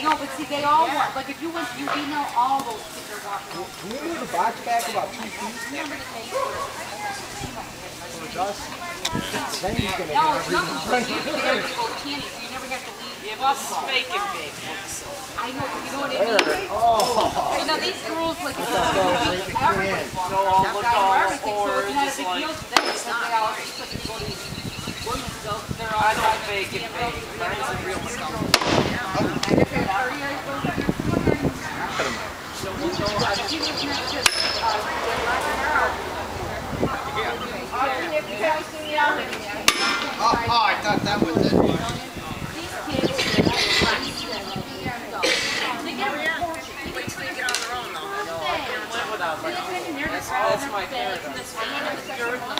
I know, but see, they all walk. Like, if you went to Udino, all those kids are walking. Can you move the box back about 2 feet? Remember the face. Then you can no, it's nothing. You never go candy, so you never have to leave. Give us bacon, bacon. I know, you know what I mean? Oh. You know, these girls, like, it's everybody's walking. So all the dogs, or just like... It's not all just like you go to these women's dogs. I don't bacon, bacon. That is a real mistake. Oh, I thought that was it. That's my favorite.